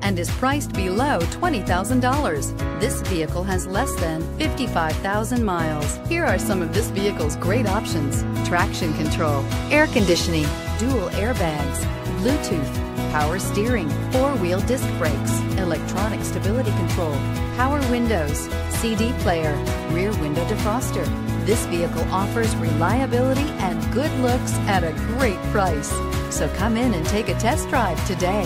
and is priced below $20,000. This vehicle has less than 55,000 miles. Here are some of this vehicle's great options: traction control, air conditioning, dual airbags, Bluetooth, power steering, four-wheel disc brakes, electronic stability control, power windows, CD player, rear window defroster. This vehicle offers reliability and good looks at a great price. So come in and take a test drive today.